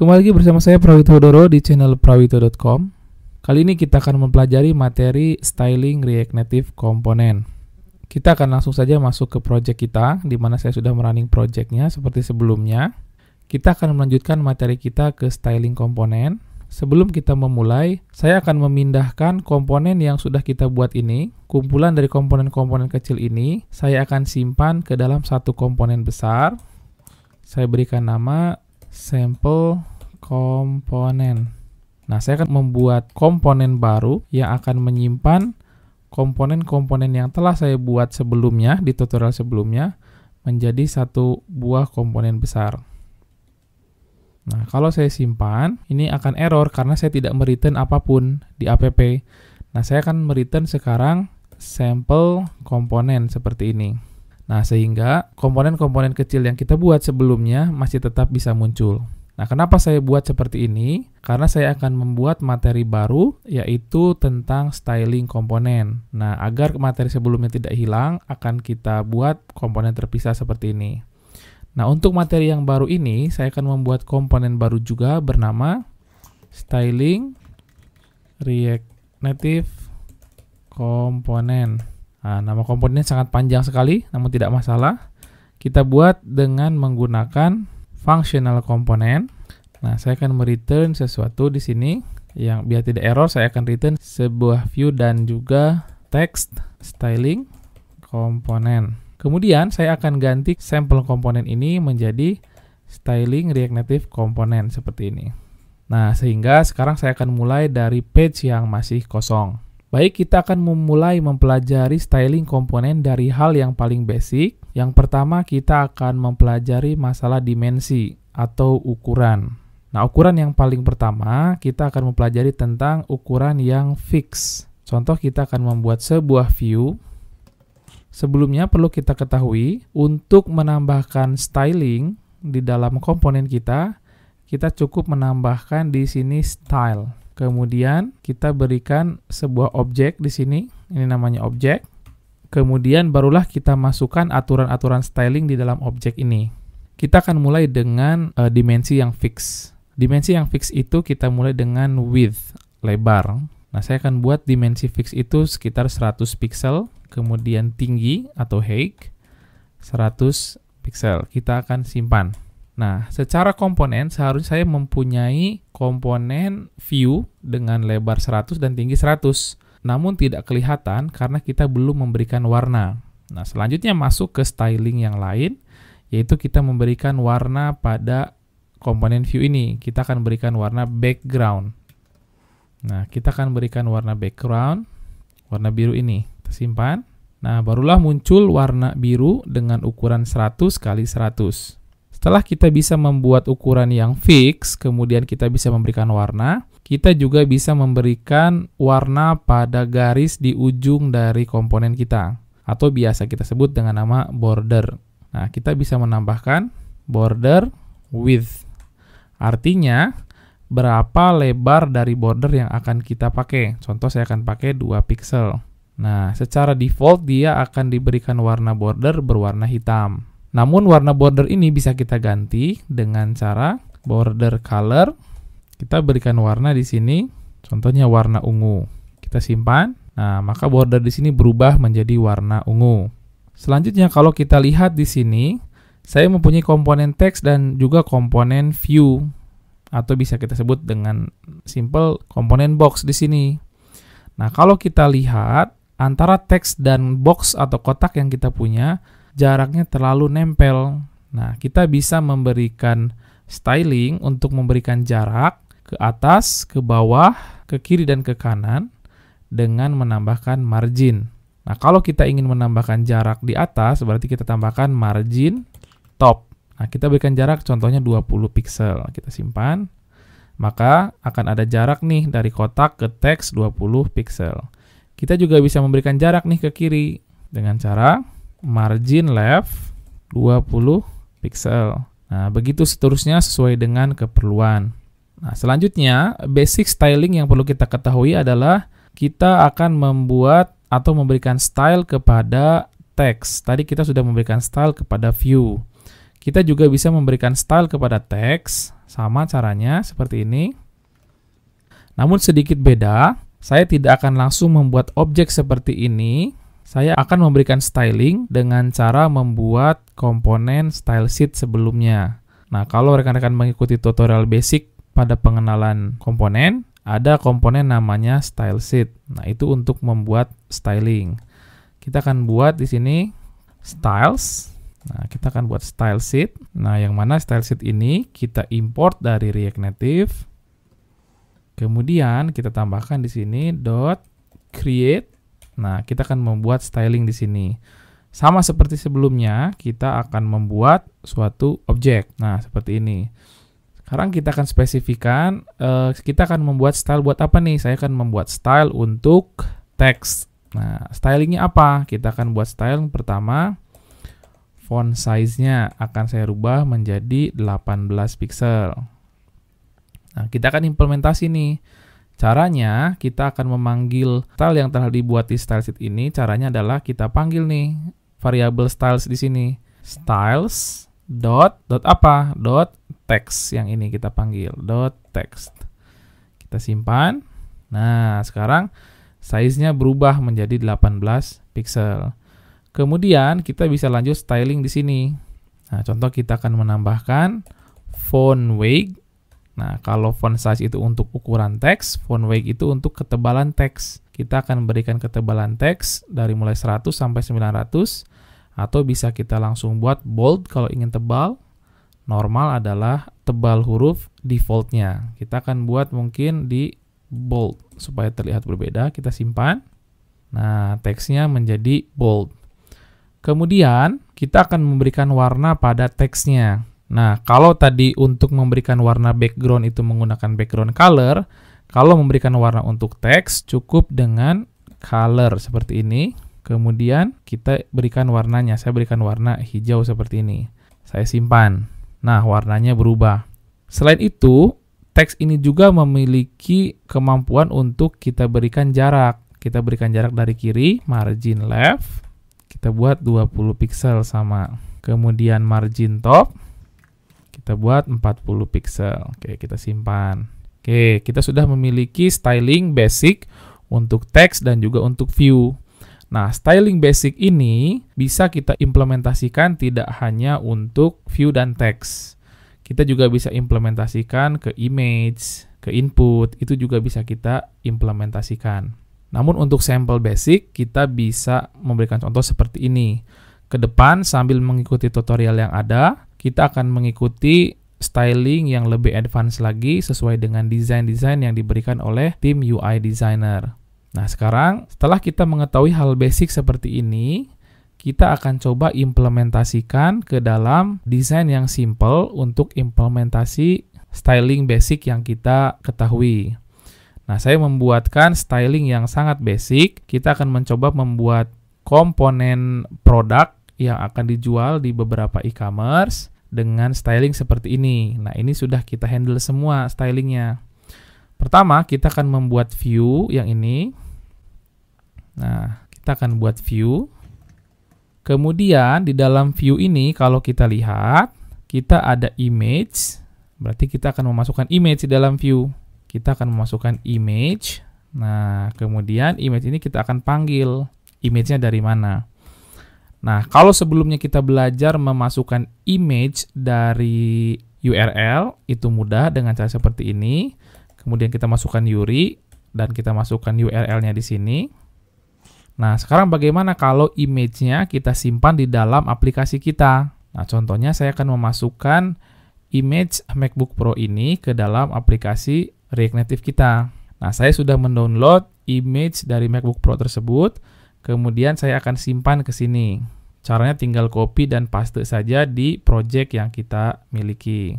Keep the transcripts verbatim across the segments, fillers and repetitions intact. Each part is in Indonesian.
Kembali lagi bersama saya Prawito Hudoro di channel Prawito dot com. Kali ini kita akan mempelajari materi styling React Native komponen. Kita akan langsung saja masuk ke project kita, di mana saya sudah merunning projectnya seperti sebelumnya. Kita akan melanjutkan materi kita ke styling komponen. Sebelum kita memulai, saya akan memindahkan komponen yang sudah kita buat ini. Kumpulan dari komponen-komponen kecil ini, saya akan simpan ke dalam satu komponen besar. Saya berikan nama sampel komponen. Nah, saya akan membuat komponen baru yang akan menyimpan komponen-komponen yang telah saya buat sebelumnya, di tutorial sebelumnya, menjadi satu buah komponen besar. Nah, kalau saya simpan, ini akan error karena saya tidak mereturn apapun di app. Nah, saya akan mereturn sekarang sampel komponen seperti ini. Nah, sehingga komponen-komponen kecil yang kita buat sebelumnya masih tetap bisa muncul. Nah, kenapa saya buat seperti ini? Karena saya akan membuat materi baru, yaitu tentang styling komponen. Nah, agar materi sebelumnya tidak hilang, akan kita buat komponen terpisah seperti ini. Nah, untuk materi yang baru ini, saya akan membuat komponen baru juga bernama Styling React Native Komponen. Nah, nama komponennya sangat panjang sekali, namun tidak masalah. Kita buat dengan menggunakan Functional Komponen. Nah, saya akan mereturn sesuatu di sini. Yang biar tidak error, saya akan return sebuah view dan juga text Styling Komponen. Kemudian saya akan ganti sampel komponen ini menjadi styling React Native komponen seperti ini. Nah, sehingga sekarang saya akan mulai dari page yang masih kosong. Baik, kita akan memulai mempelajari styling komponen dari hal yang paling basic. Yang pertama, kita akan mempelajari masalah dimensi atau ukuran. Nah, ukuran yang paling pertama, kita akan mempelajari tentang ukuran yang fix. Contoh, kita akan membuat sebuah view. Sebelumnya perlu kita ketahui, untuk menambahkan styling di dalam komponen kita, kita cukup menambahkan di sini style. Kemudian kita berikan sebuah objek di sini, ini namanya objek. Kemudian barulah kita masukkan aturan-aturan styling di dalam objek ini. Kita akan mulai dengan uh, dimensi yang fix. Dimensi yang fix itu kita mulai dengan width, lebar. Nah, saya akan buat dimensi fix itu sekitar seratus pixel, kemudian tinggi atau height seratus pixel. Kita akan simpan. Nah, secara komponen seharusnya saya mempunyai komponen view dengan lebar seratus dan tinggi seratus. Namun tidak kelihatan karena kita belum memberikan warna. Nah, selanjutnya masuk ke styling yang lain, yaitu kita memberikan warna pada komponen view ini. Kita akan berikan warna background. Nah, kita akan berikan warna background, warna biru ini, kita simpan. Nah, barulah muncul warna biru dengan ukuran seratus kali seratus. Setelah kita bisa membuat ukuran yang fix, kemudian kita bisa memberikan warna, kita juga bisa memberikan warna pada garis di ujung dari komponen kita, atau biasa kita sebut dengan nama border. Nah, kita bisa menambahkan border width. Artinya, berapa lebar dari border yang akan kita pakai. Contoh, saya akan pakai dua pixel. Nah, secara default dia akan diberikan warna border berwarna hitam. Namun warna border ini bisa kita ganti dengan cara border color. Kita berikan warna di sini, contohnya warna ungu. Kita simpan. Nah, maka border di sini berubah menjadi warna ungu. Selanjutnya kalau kita lihat di sini, saya mempunyai komponen text dan juga komponen view, atau bisa kita sebut dengan simple komponen box di sini. Nah, kalau kita lihat antara teks dan box atau kotak yang kita punya, jaraknya terlalu nempel. Nah, kita bisa memberikan styling untuk memberikan jarak ke atas, ke bawah, ke kiri dan ke kanan dengan menambahkan margin. Nah, kalau kita ingin menambahkan jarak di atas, berarti kita tambahkan margin top. Nah, kita berikan jarak contohnya dua puluh pixel, kita simpan. Maka akan ada jarak nih dari kotak ke teks dua puluh pixel. Kita juga bisa memberikan jarak nih ke kiri dengan cara margin left dua puluh pixel. Nah, begitu seterusnya sesuai dengan keperluan. Nah, selanjutnya basic styling yang perlu kita ketahui adalah kita akan membuat atau memberikan style kepada teks. Tadi kita sudah memberikan style kepada view. Kita juga bisa memberikan style kepada teks Sama caranya seperti ini. Namun sedikit beda, saya tidak akan langsung membuat objek seperti ini. Saya akan memberikan styling dengan cara membuat komponen style sheet sebelumnya. Nah, kalau rekan-rekan mengikuti tutorial basic pada pengenalan komponen, ada komponen namanya style sheet. Nah, itu untuk membuat styling. Kita akan buat di sini styles. Nah, kita akan buat style sheet. Nah, yang mana style sheet ini kita import dari React Native. Kemudian kita tambahkan di sini dot create. Nah, kita akan membuat styling di sini. Sama seperti sebelumnya, kita akan membuat suatu objek. Nah, seperti ini. Sekarang kita akan spesifikan, eh, kita akan membuat style buat apa nih? Saya akan membuat style untuk teks. Nah, stylingnya apa? Kita akan buat style pertama. Font size-nya akan saya rubah menjadi delapan belas pixel. Nah, kita akan implementasi nih. Caranya, kita akan memanggil style yang telah dibuat di style sheet ini. Caranya adalah kita panggil nih variabel styles di sini. Styles dot dot apa? Dot text, yang ini kita panggil dot text. Kita simpan. Nah, sekarang size-nya berubah menjadi delapan belas pixel. Kemudian kita bisa lanjut styling di sini. Nah, contoh kita akan menambahkan font weight. Nah, kalau font size itu untuk ukuran teks, font weight itu untuk ketebalan teks. Kita akan berikan ketebalan teks dari mulai seratus sampai sembilan ratus, atau bisa kita langsung buat bold kalau ingin tebal. Normal adalah tebal huruf defaultnya. Kita akan buat mungkin di bold supaya terlihat berbeda. Kita simpan. Nah, teksnya menjadi bold. Kemudian, kita akan memberikan warna pada teksnya. Nah, kalau tadi untuk memberikan warna background itu menggunakan background color, kalau memberikan warna untuk teks cukup dengan color seperti ini. Kemudian, kita berikan warnanya. Saya berikan warna hijau seperti ini. Saya simpan. Nah, warnanya berubah. Selain itu, teks ini juga memiliki kemampuan untuk kita berikan jarak. Kita berikan jarak dari kiri, margin left. Kita buat dua puluh pixel sama. Kemudian margin top, kita buat empat puluh pixel. Oke, kita simpan. Oke, kita sudah memiliki styling basic untuk teks dan juga untuk view. Nah, styling basic ini bisa kita implementasikan tidak hanya untuk view dan teks. Kita juga bisa implementasikan ke image, ke input, itu juga bisa kita implementasikan. Namun untuk sampel basic, kita bisa memberikan contoh seperti ini. Ke depan, sambil mengikuti tutorial yang ada, kita akan mengikuti styling yang lebih advance lagi sesuai dengan desain-desain yang diberikan oleh tim U I designer. Nah, sekarang setelah kita mengetahui hal basic seperti ini, kita akan coba implementasikan ke dalam desain yang simple untuk implementasi styling basic yang kita ketahui. Nah, saya membuatkan styling yang sangat basic. Kita akan mencoba membuat komponen produk yang akan dijual di beberapa e-commerce dengan styling seperti ini. Nah, ini sudah kita handle semua stylingnya. Pertama, kita akan membuat view yang ini. Nah, kita akan buat view. Kemudian, di dalam view ini, kalau kita lihat, kita ada image. Berarti kita akan memasukkan image di dalam view. Kita akan memasukkan image. Nah, kemudian image ini kita akan panggil. Image-nya dari mana? Nah, kalau sebelumnya kita belajar memasukkan image dari U R L, itu mudah dengan cara seperti ini. Kemudian kita masukkan U R I, dan kita masukkan U R L-nya di sini. Nah, sekarang bagaimana kalau image-nya kita simpan di dalam aplikasi kita? Nah, contohnya saya akan memasukkan image MacBook Pro ini ke dalam aplikasi React Native kita. Nah, saya sudah mendownload image dari MacBook Pro tersebut, kemudian saya akan simpan ke sini. Caranya tinggal copy dan paste saja di project yang kita miliki.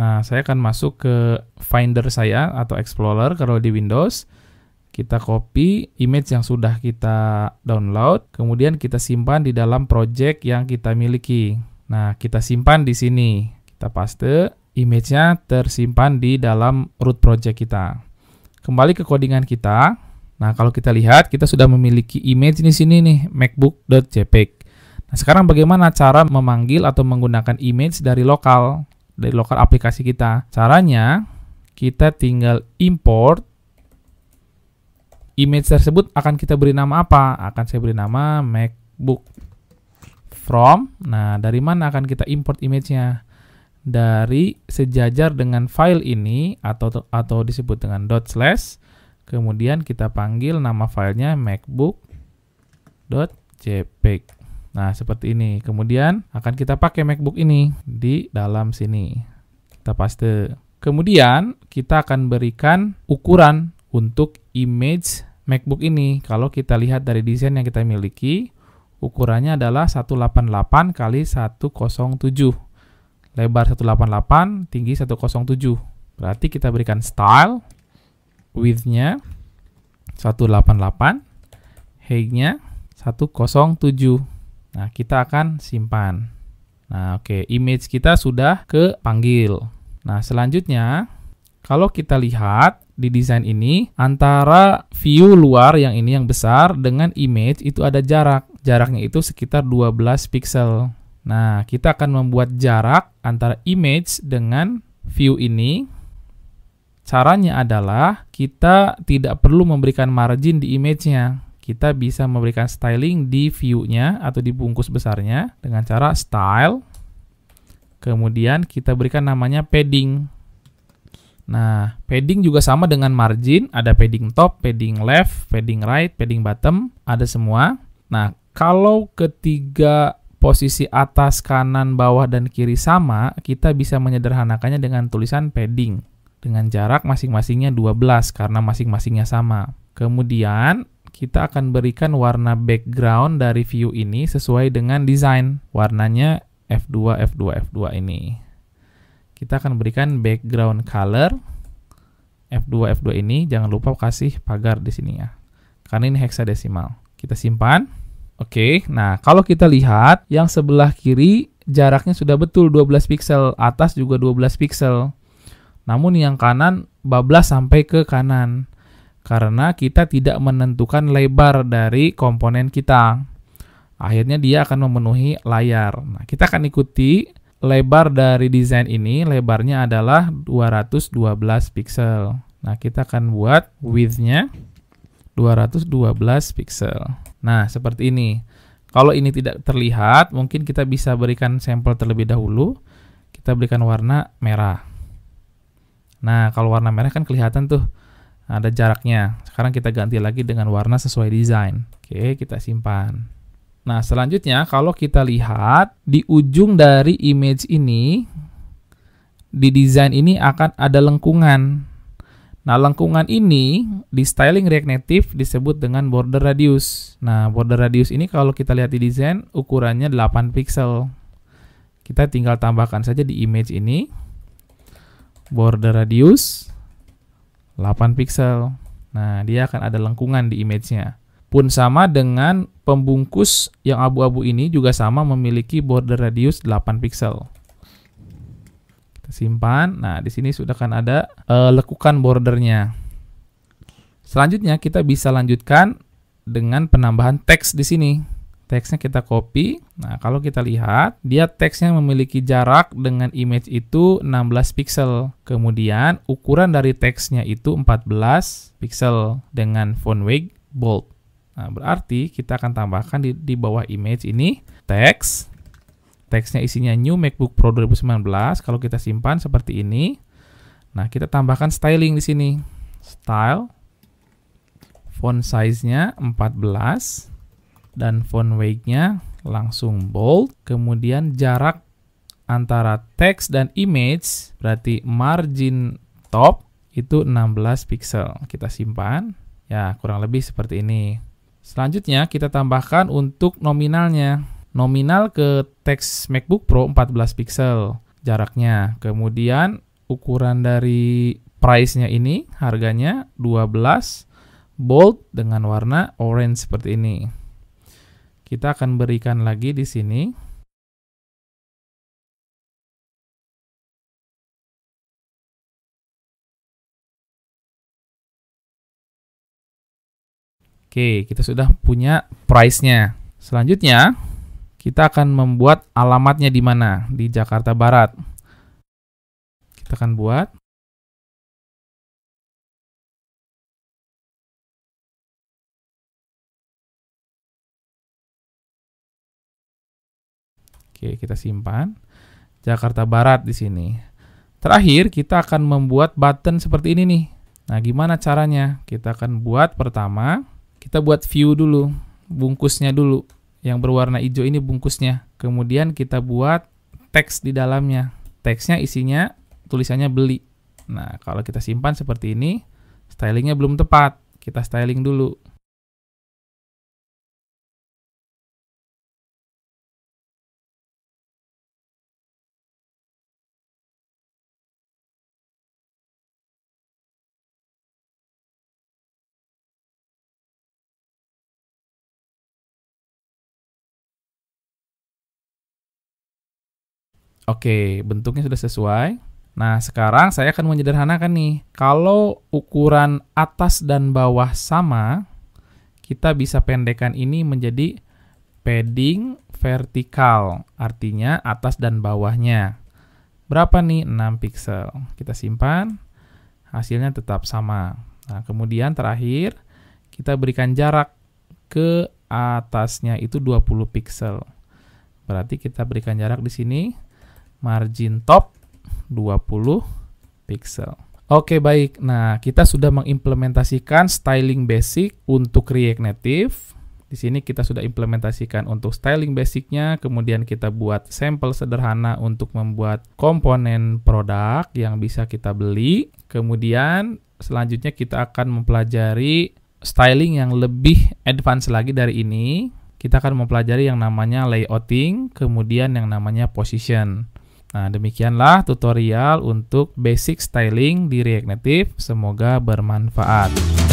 Nah, saya akan masuk ke Finder saya atau Explorer kalau di Windows. Kita copy image yang sudah kita download, kemudian kita simpan di dalam project yang kita miliki. Nah, kita simpan di sini. Kita paste. Image-nya tersimpan di dalam root project kita. Kembali ke codingan kita. Nah, kalau kita lihat, kita sudah memiliki image di sini nih, macbook.jpg. Nah, sekarang bagaimana cara memanggil atau menggunakan image dari lokal? dari lokal aplikasi kita. Caranya, kita tinggal import. Image tersebut akan kita beri nama apa? Akan saya beri nama MacBook from. Nah, dari mana akan kita import image-nya? Dari sejajar dengan file ini atau atau disebut dengan dot slash. Kemudian kita panggil nama filenya macbook.jpg. Nah, seperti ini. Kemudian akan kita pakai MacBook ini di dalam sini. Kita paste. Kemudian kita akan berikan ukuran untuk image MacBook ini. Kalau kita lihat dari desain yang kita miliki, ukurannya adalah seratus delapan puluh delapan kali seratus tujuh. Lebar seratus delapan puluh delapan, tinggi seratus tujuh. Berarti kita berikan style, width-nya seratus delapan puluh delapan, height-nya seratus tujuh. Nah, kita akan simpan. Nah, oke, okay. Image kita sudah ke panggil. Nah, selanjutnya, kalau kita lihat di desain ini, antara view luar yang ini yang besar dengan image itu ada jarak. Jaraknya itu sekitar dua belas pixel. Nah, kita akan membuat jarak antara image dengan view ini. Caranya adalah kita tidak perlu memberikan margin di image-nya. Kita bisa memberikan styling di view-nya atau di bungkus besarnya dengan cara style. Kemudian kita berikan namanya padding. Nah, padding juga sama dengan margin. Ada padding top, padding left, padding right, padding bottom. Ada semua. Nah, kalau ketiga posisi atas, kanan, bawah, dan kiri sama, kita bisa menyederhanakannya dengan tulisan padding. Dengan jarak masing-masingnya dua belas, karena masing-masingnya sama. Kemudian, kita akan berikan warna background dari view ini sesuai dengan desain. Warnanya F dua, F dua, F dua ini. Kita akan berikan background color F dua, F dua ini. Jangan lupa kasih pagar di sini ya. Karena ini heksadesimal. Kita simpan. Oke, nah kalau kita lihat yang sebelah kiri jaraknya sudah betul dua belas pixel, atas juga dua belas pixel. Namun yang kanan bablas sampai ke kanan karena kita tidak menentukan lebar dari komponen kita. Akhirnya dia akan memenuhi layar. Nah, kita akan ikuti lebar dari desain ini, lebarnya adalah dua ratus dua belas pixel. Nah, kita akan buat width-nya dua ratus dua belas pixel. Nah, seperti ini. Kalau ini tidak terlihat, mungkin kita bisa berikan sampel terlebih dahulu. Kita berikan warna merah. Nah, kalau warna merah kan kelihatan tuh ada jaraknya. Sekarang kita ganti lagi dengan warna sesuai desain. Oke, kita simpan. Nah, selanjutnya kalau kita lihat di ujung dari image ini, di desain ini akan ada lengkungan. Nah, lengkungan ini di styling React Native disebut dengan border radius. Nah, border radius ini kalau kita lihat di desain ukurannya delapan pixel. Kita tinggal tambahkan saja di image ini. Border radius delapan pixel. Nah, dia akan ada lengkungan di image-nya. Pun sama dengan pembungkus yang abu-abu ini juga sama memiliki border radius delapan pixel. Simpan. Nah, di sini sudah akan ada uh, lekukan bordernya. Selanjutnya kita bisa lanjutkan dengan penambahan teks di sini. Teksnya kita copy. Nah, kalau kita lihat, dia teksnya memiliki jarak dengan image itu enam belas pixel. Kemudian ukuran dari teksnya itu empat belas pixel dengan font weight bold. Nah, berarti kita akan tambahkan di, di bawah image ini teks. Teksnya isinya New MacBook Pro dua ribu sembilan belas. Kalau kita simpan seperti ini. Nah, kita tambahkan styling di sini. Style. Font size-nya empat belas. Dan font weight-nya langsung bold. Kemudian jarak antara teks dan image. Berarti margin top itu enam belas pixel. Kita simpan. Ya, kurang lebih seperti ini. Selanjutnya kita tambahkan untuk nominalnya. Nominal ke teks MacBook Pro empat belas pixel jaraknya. Kemudian ukuran dari price-nya ini harganya dua belas, bold dengan warna orange seperti ini. Kita akan berikan lagi di sini. Oke, kita sudah punya price-nya. Selanjutnya kita akan membuat alamatnya di mana? Di Jakarta Barat. tekan buat. Oke, kita simpan. Jakarta Barat di sini. Terakhir, kita akan membuat button seperti ini nih. Nah, gimana caranya? Kita akan buat pertama, kita buat view dulu, bungkusnya dulu. Yang berwarna hijau ini bungkusnya. Kemudian kita buat teks di dalamnya. Teksnya isinya tulisannya beli. Nah, kalau kita simpan seperti ini, stylingnya belum tepat. Kita styling dulu. Oke, bentuknya sudah sesuai. Nah, sekarang saya akan menyederhanakan nih. Kalau ukuran atas dan bawah sama, kita bisa pendekkan ini menjadi padding vertikal. Artinya atas dan bawahnya. Berapa nih? enam piksel. Kita simpan. Hasilnya tetap sama. Nah, kemudian terakhir, kita berikan jarak ke atasnya itu dua puluh piksel. Berarti kita berikan jarak di sini. Margin top dua puluh piksel. Oke, baik. Nah, kita sudah mengimplementasikan styling basic untuk React Native. Di sini kita sudah implementasikan untuk styling basicnya. Kemudian kita buat sampel sederhana untuk membuat komponen produk yang bisa kita beli. Kemudian selanjutnya kita akan mempelajari styling yang lebih advance lagi dari ini. Kita akan mempelajari yang namanya layouting, kemudian yang namanya position. Nah, demikianlah tutorial untuk basic styling di React Native. Semoga bermanfaat.